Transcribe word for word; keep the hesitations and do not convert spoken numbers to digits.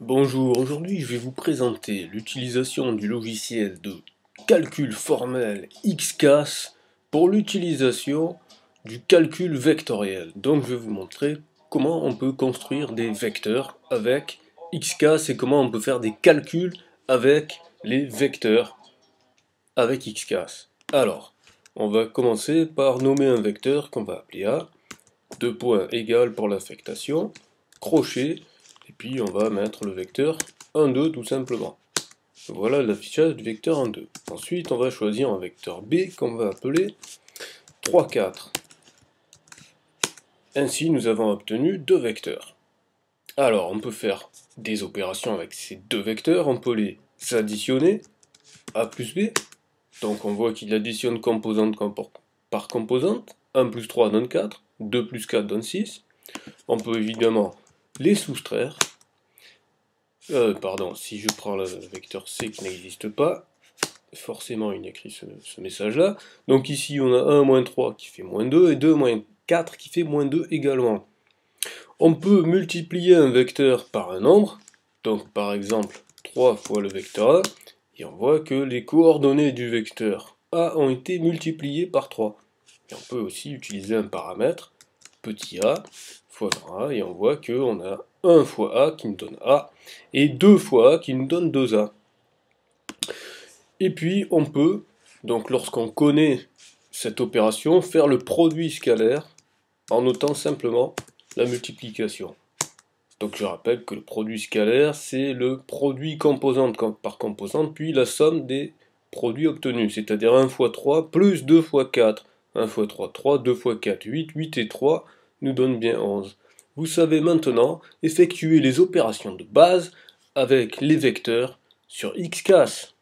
Bonjour, aujourd'hui je vais vous présenter l'utilisation du logiciel de calcul formel X C A S pour l'utilisation du calcul vectoriel. Donc je vais vous montrer comment on peut construire des vecteurs avec X C A S et comment on peut faire des calculs avec les vecteurs avec X C A S. Alors, on va commencer par nommer un vecteur qu'on va appeler A, deux points égales pour l'affectation, crochet, et puis on va mettre le vecteur un, deux tout simplement. Voilà l'affichage du vecteur un, deux. Ensuite on va choisir un vecteur B qu'on va appeler trois, quatre. Ainsi nous avons obtenu deux vecteurs. Alors on peut faire des opérations avec ces deux vecteurs, on peut les additionner, A plus B. Donc on voit qu'il additionne composante par composante, un plus trois donne quatre, deux plus quatre donne six. On peut évidemment les soustraire, euh, pardon, si je prends le vecteur C qui n'existe pas, forcément il écrit ce, ce message-là. Donc ici on a un moins trois qui fait moins deux, et deux moins quatre qui fait moins deux également. On peut multiplier un vecteur par un nombre, donc par exemple trois fois le vecteur A, et on voit que les coordonnées du vecteur A ont été multipliées par trois. Et on peut aussi utiliser un paramètre, petit a, fois grand a, et on voit qu'on a un fois a qui nous donne a, et deux fois a qui nous donne deux a. Et puis on peut, donc lorsqu'on connaît cette opération, faire le produit scalaire en notant simplement la multiplication. Donc je rappelle que le produit scalaire, c'est le produit composante par composante, puis la somme des produits obtenus, c'est-à-dire un fois trois plus deux fois quatre. un fois trois, trois, deux fois quatre, huit, huit et trois nous donnent bien onze. Vous savez maintenant effectuer les opérations de base avec les vecteurs sur X C A S.